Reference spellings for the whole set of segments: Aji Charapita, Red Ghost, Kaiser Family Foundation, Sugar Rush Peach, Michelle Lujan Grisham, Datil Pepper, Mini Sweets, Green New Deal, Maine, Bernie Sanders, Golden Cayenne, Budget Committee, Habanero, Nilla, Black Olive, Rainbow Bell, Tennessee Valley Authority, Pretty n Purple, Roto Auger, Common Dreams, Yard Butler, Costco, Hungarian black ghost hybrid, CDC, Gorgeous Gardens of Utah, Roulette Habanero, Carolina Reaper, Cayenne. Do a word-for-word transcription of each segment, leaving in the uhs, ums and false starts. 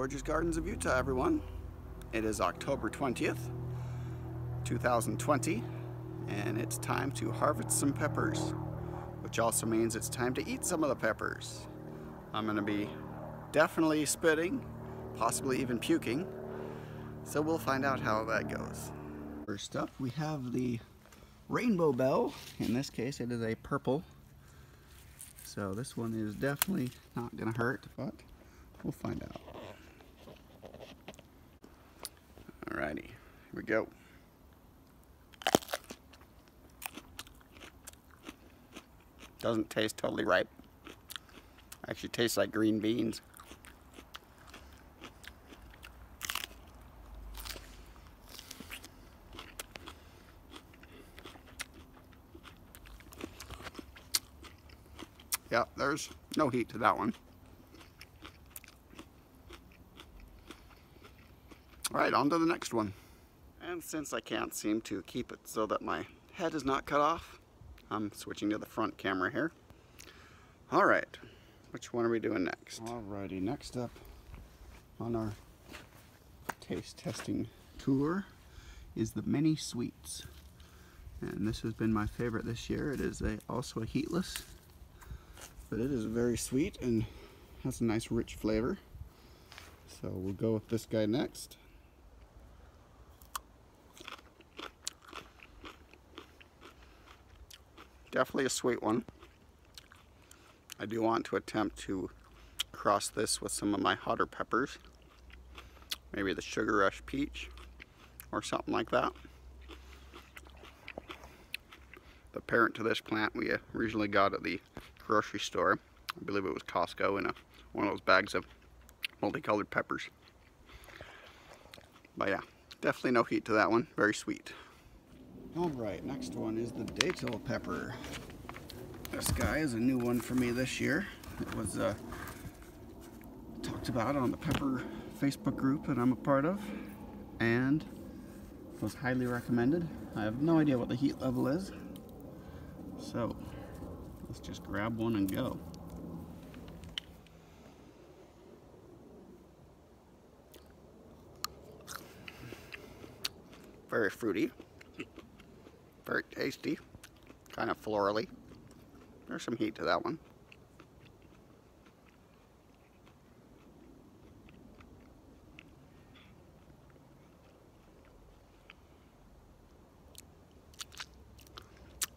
Gorgeous Gardens of Utah, everyone. It is October twentieth, two thousand twenty, and it's time to harvest some peppers, which also means it's time to eat some of the peppers. I'm gonna be definitely spitting, possibly even puking, so we'll find out how that goes. First up, we have the rainbow bell. In this case, it is a purple, so this one is definitely not gonna hurt, but we'll find out. Alrighty, here we go. Doesn't taste totally ripe. Actually tastes like green beans. Yeah, there's no heat to that one. Alright, on to the next one. And since I can't seem to keep it so that my head is not cut off, I'm switching to the front camera here. Alright, which one are we doing next? Alrighty, next up on our taste testing tour is the Mini Sweets. And this has been my favorite this year. It is a, also a heatless, but it is very sweet and has a nice rich flavor. So we'll go with this guy next. Definitely a sweet one. I do want to attempt to cross this with some of my hotter peppers. Maybe the Sugar Rush Peach or something like that. The parent to this plant we originally got at the grocery store. I believe it was Costco in a, one of those bags of multicolored peppers. But yeah, definitely no heat to that one. Very sweet. Alright, next one is the Datil Pepper. This guy is a new one for me this year. It was uh, talked about on the Pepper Facebook group that I'm a part of, and was highly recommended. I have no idea what the heat level is, so let's just grab one and go. Very fruity. Very tasty, kind of florally. There's some heat to that one.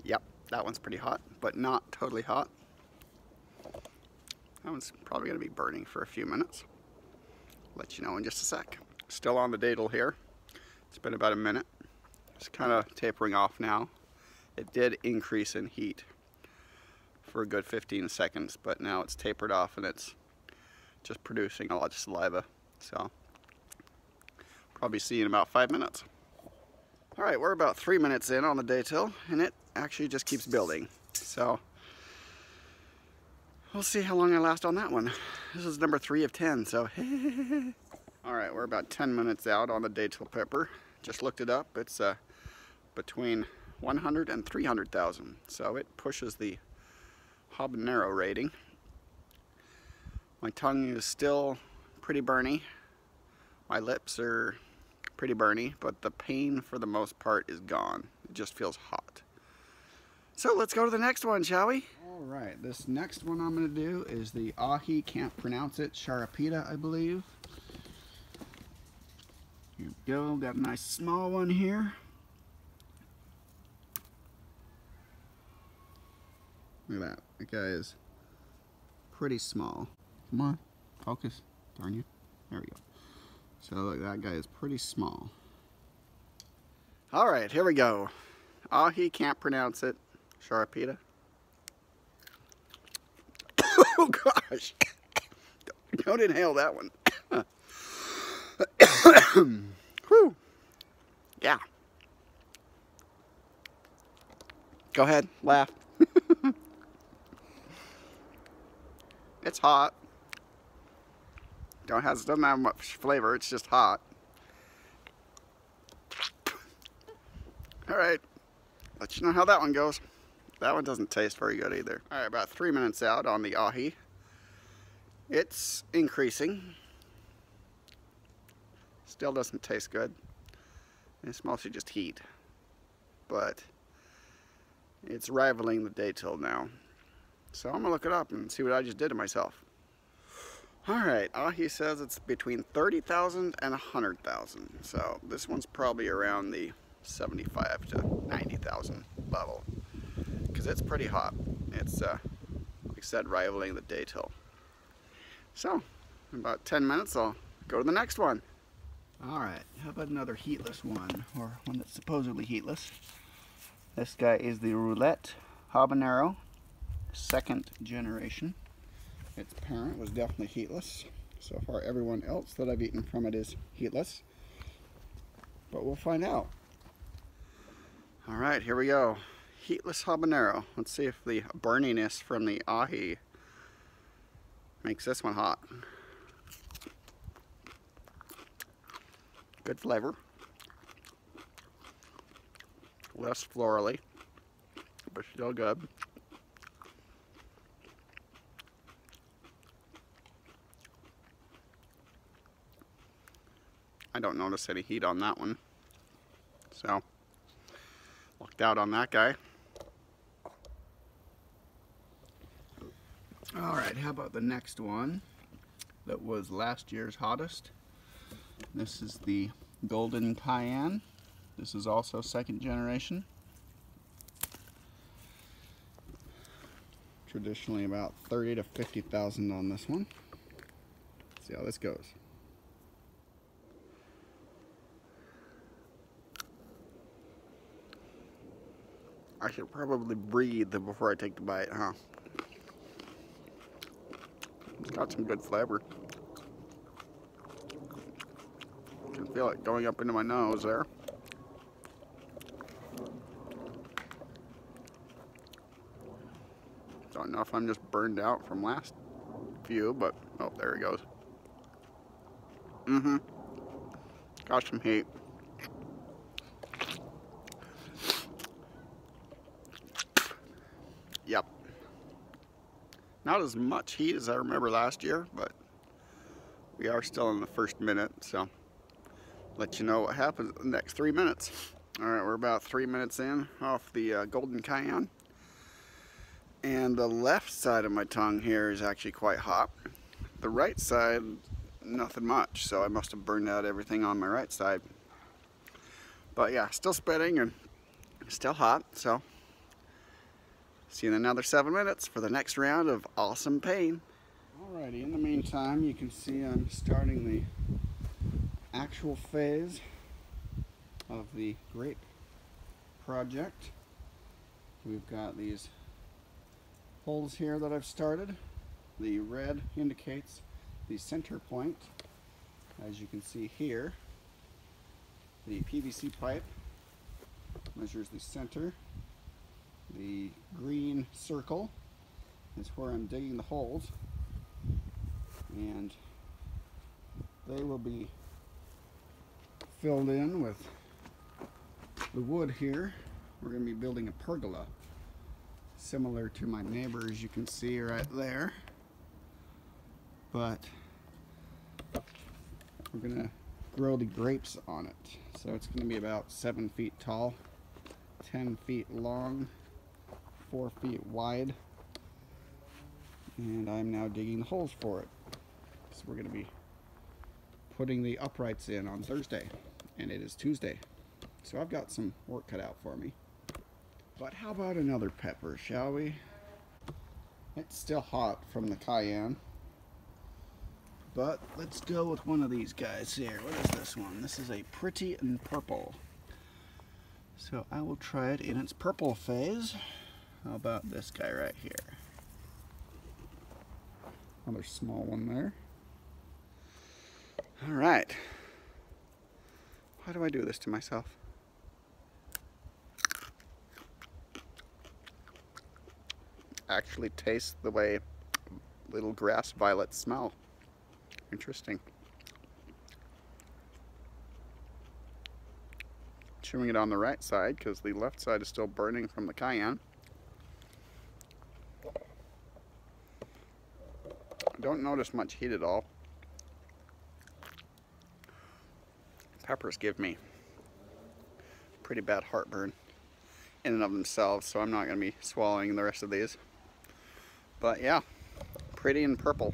Yep, that one's pretty hot, but not totally hot. That one's probably going to be burning for a few minutes. Let you know in just a sec. Still on the datil here. It's been about a minute. It's kind of tapering off now. It did increase in heat for a good fifteen seconds, but now it's tapered off and it's just producing a lot of saliva. So probably see you in about five minutes. All right, we're about three minutes in on the datil, and it actually just keeps building. So we'll see how long I last on that one. This is number three of ten. So all right, we're about ten minutes out on the datil pepper. Just looked it up. It's uh, between one hundred and three hundred thousand. So it pushes the habanero rating. My tongue is still pretty burny. My lips are pretty burny, but the pain for the most part is gone. It just feels hot. So let's go to the next one, shall we? All right, this next one I'm going to do is the Aji, can't pronounce it, Charapita, I believe. Here we go, got a nice small one here. Look at that, that guy is pretty small. Come on, focus, darn you. There we go. So look, that guy is pretty small. All right, here we go. Oh, he can't pronounce it. Charapita. Oh gosh, don't inhale that one. Whew. Yeah. Go ahead, laugh. It's hot. Don't has doesn't have much flavor. It's just hot. All right, let you know how that one goes. That one doesn't taste very good either. All right, about three minutes out on the Aji. It's increasing. Still doesn't taste good. It's mostly just heat, but it's rivaling the Datil now. So I'm gonna look it up and see what I just did to myself. All right, Aji says it's between thirty thousand and one hundred thousand. So this one's probably around the seventy-five to ninety thousand level, because it's pretty hot. It's, uh, like I said, rivaling the Datil. So in about ten minutes, I'll go to the next one. All right, how about another heatless one, or one that's supposedly heatless? This guy is the Roulette Habanero, second generation. Its parent was definitely heatless. So far, everyone else that I've eaten from it is heatless, but we'll find out. All right, here we go. Heatless habanero. Let's see if the burniness from the aji makes this one hot. Good flavor. Less florally, but still good. I don't notice any heat on that one, so lucked out on that guy. All right, how about the next one that was last year's hottest? This is the Golden Cayenne. This is also second generation. Traditionally about thirty to fifty thousand on this one. Let's see how this goes. I should probably breathe before I take the bite, huh? It's got some good flavor. I can feel it going up into my nose there. Don't know if I'm just burned out from last few, but oh, there it goes. Mm-hmm. Got some heat. Yep. Not as much heat as I remember last year, but we are still in the first minute, so let you know what happens in the next three minutes. All right, we're about three minutes in off the uh, Golden Cayenne. And the left side of my tongue here is actually quite hot. The right side, nothing much, so I must have burned out everything on my right side. But yeah, still spitting and still hot, so see you in another seven minutes for the next round of awesome pain. Alrighty, in the meantime, you can see I'm starting the actual phase of the grape project. We've got these holes here that I've started. The red indicates the center point. As you can see here, the P V C pipe measures the center. The green circle is where I'm digging the holes, and they will be filled in with the wood here. We're going to be building a pergola, similar to my neighbor's you can see right there, but we're going to grow the grapes on it. So it's going to be about seven feet tall, ten feet long, four feet wide, and I'm now digging the holes for it. So we're going to be putting the uprights in on Thursday, and it is Tuesday, so I've got some work cut out for me. But how about another pepper, shall we? It's still hot from the Cayenne, but let's go with one of these guys here. What is this one? This is a Pretty and Purple, so I will try it in its purple phase. How about this guy right here? Another small one there. All right. Why do I do this to myself? Actually tastes the way little grass violets smell. Interesting. Chewing it on the right side because the left side is still burning from the Cayenne. Don't notice much heat at all. peppers give me pretty bad heartburn in and of themselves, so I'm not going to be swallowing the rest of these. But yeah, pretty and purple.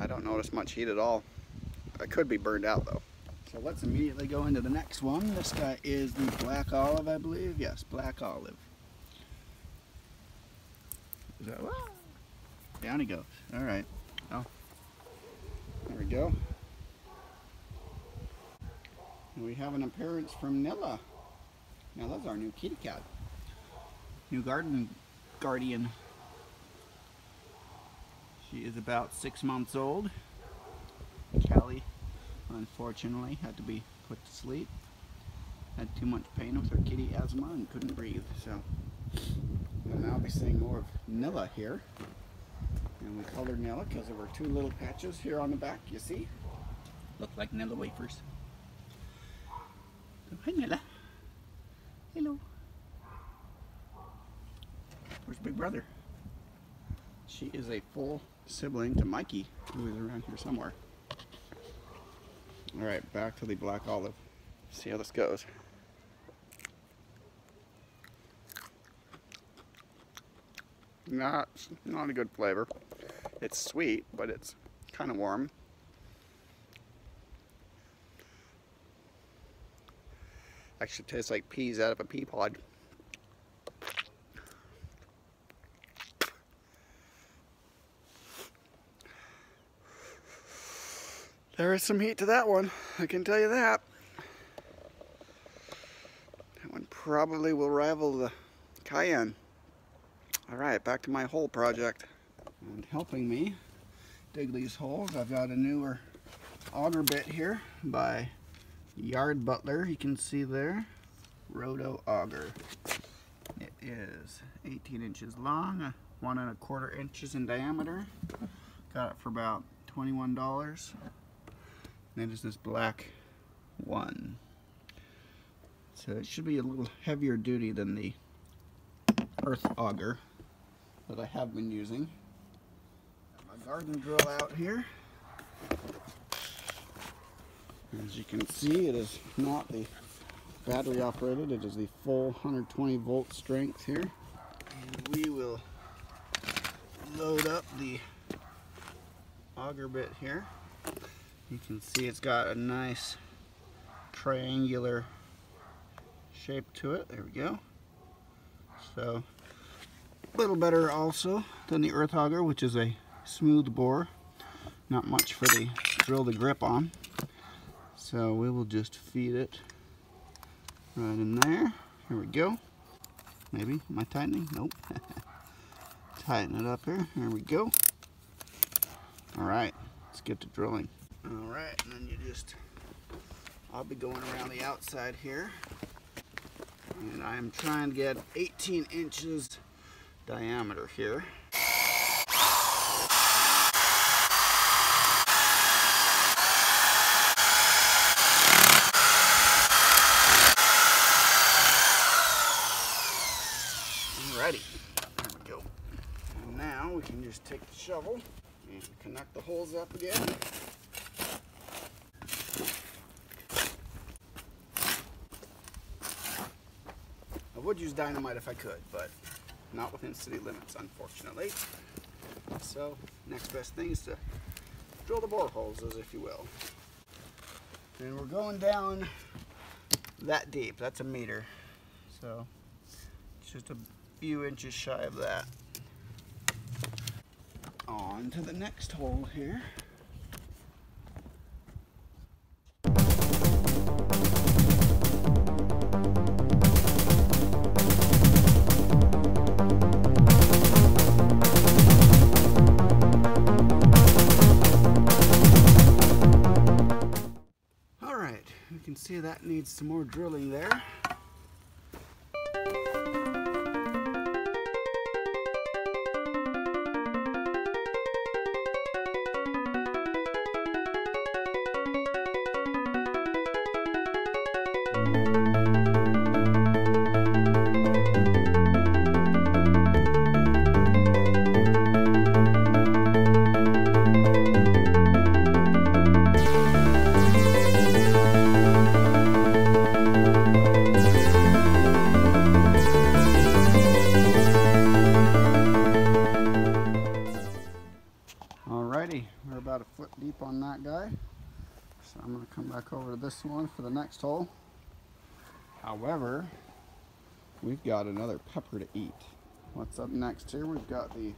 I don't notice much heat at all. I could be burned out though. So let's immediately go into the next one. This guy is the black olive, I believe. Yes, black olive. Is that what? Down he goes. All right. Oh, there we go. And we have an appearance from Nilla. Now that's our new kitty cat. New garden guardian. She is about six months old. Callie, unfortunately, had to be put to sleep. Had too much pain with her kitty asthma and couldn't breathe. So we'll now be seeing more of Nilla here. And we colored Nilla because there were two little patches here on the back, you see? Look like Nilla wafers. So, hi Nilla. Hello. Where's Big Brother? She is a full sibling to Mikey, who is around here somewhere. All right, back to the black olive. See how this goes. Not, not a good flavor. It's sweet, but it's kind of warm. Actually tastes like peas out of a pea pod. There is some heat to that one, I can tell you that. That one probably will rival the Cayenne. Alright, back to my hole project. And helping me dig these holes, I've got a newer auger bit here by Yard Butler, you can see there. Roto Auger. It is eighteen inches long, one and a quarter inches in diameter. Got it for about twenty-one dollars. And it is this black one. So it should be a little heavier duty than the earth auger that I have been using. Got my garden drill out here. As you can see, it is not the battery operated, it is the full one hundred twenty volt strength here. And we will load up the auger bit here. You can see it's got a nice triangular shape to it. There we go. So a little better also than the earth auger, which is a smooth bore. Not much for the drill to grip on. So we will just feed it right in there. Here we go. Maybe, am I tightening? Nope. Tighten it up here. Here we go. All right, let's get to drilling. Alright, and then you just, I'll be going around the outside here. And I'm trying to get eighteen inches diameter here. Alrighty, there we go. And now we can just take the shovel and connect the holes up again. I would use dynamite if I could, but not within city limits, unfortunately. So, next best thing is to drill the boreholes, as if you will. And we're going down that deep. That's a meter. So, it's just a few inches shy of that. On to the next hole here. See, that needs some more drilling there. about a foot deep on that guy. So I'm going to come back over to this one for the next hole. However, we've got another pepper to eat. What's up next here? We've got the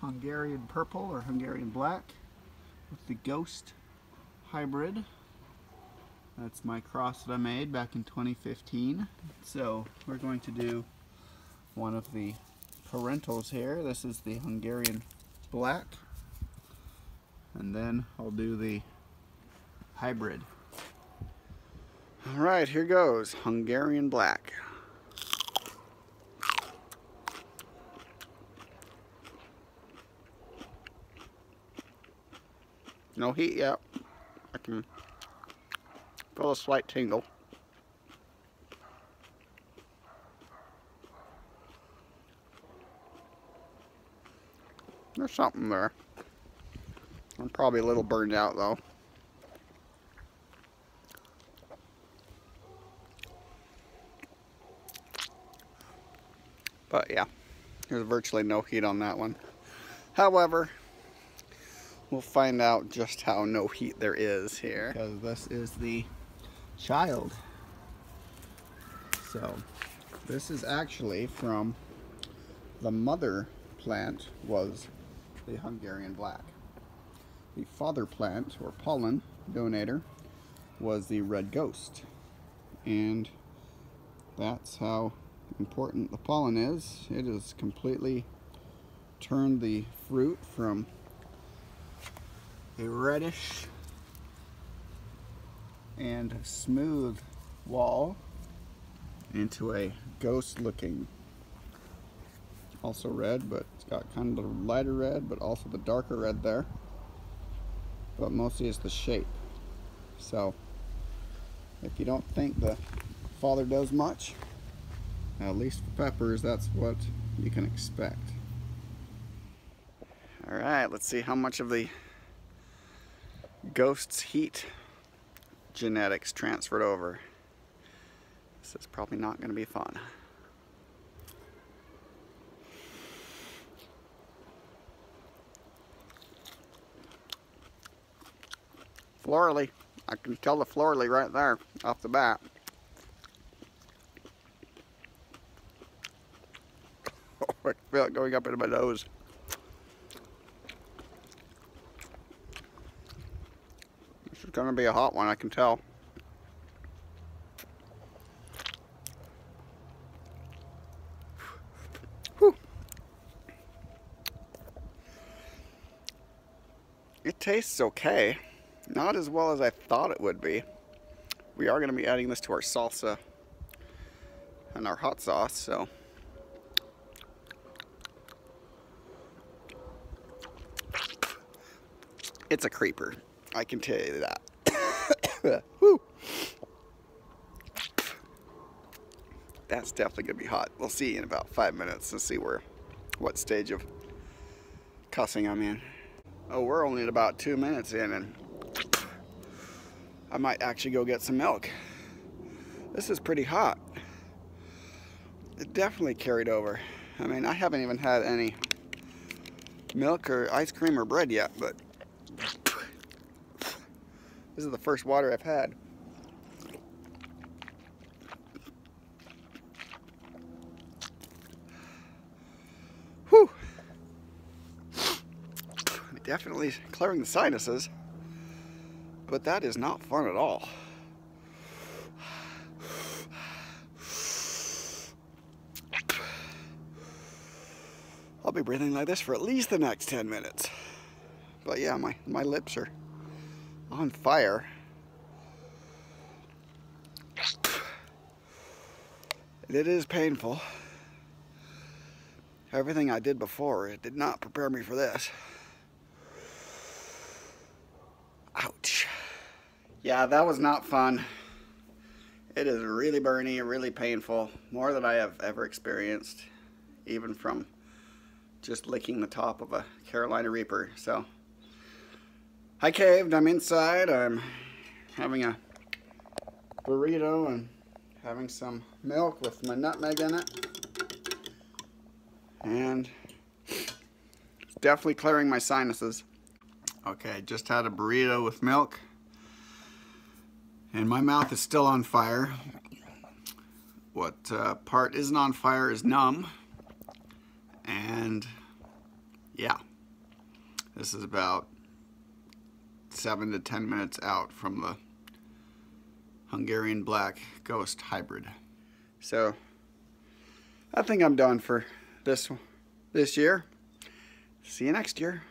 Hungarian purple or Hungarian black with the ghost hybrid. That's my cross that I made back in twenty fifteen. So we're going to do one of the parentals here. This is the Hungarian black. And then I'll do the hybrid. All right, here goes Hungarian black. No heat yet. I can feel a slight tingle. There's something there. I'm probably a little burned out though. But yeah, there's virtually no heat on that one. However, we'll find out just how no heat there is here. Because this is the child. So, this is actually from the mother plant was the Hungarian black. The father plant, or pollen donator, was the Red Ghost. And that's how important the pollen is. It has completely turned the fruit from a reddish and smooth wall into a ghost looking, also red, but it's got kind of the lighter red but also the darker red there, but mostly it's the shape. So if you don't think the father does much, at least for peppers, that's what you can expect. All right, let's see how much of the Ghost's heat genetics transferred over. This is probably not going to be fun. Florally, I can tell the florally right there off the bat. Oh, I feel it going up into my nose. Gonna be a hot one, I can tell. Whew. It tastes okay, not as well as I thought it would be. We are gonna be adding this to our salsa and our hot sauce, so it's a creeper, I can tell you that. Woo. That's definitely gonna be hot. We'll see in about five minutes and see where, what stage of cussing I'm in. Oh, we're only at about two minutes in, and I might actually go get some milk. This is pretty hot. It definitely carried over. I mean, I haven't even had any milk or ice cream or bread yet, but this is the first water I've had. Whew. Definitely clearing the sinuses, but that is not fun at all. I'll be breathing like this for at least the next ten minutes. But yeah, my, my lips are on fire. It is painful. Everything I did before, it did not prepare me for this. Ouch. Yeah, that was not fun. It is really burny, really painful, more than I have ever experienced, even from just licking the top of a Carolina Reaper. So I caved, I'm inside, I'm having a burrito and having some milk with my nutmeg in it. And it's definitely clearing my sinuses. Okay, I just had a burrito with milk and my mouth is still on fire. What uh, part isn't on fire is numb. And yeah, this is about seven to ten minutes out from the Hungarian black ghost hybrid. So I think I'm done for this this year. See you next year.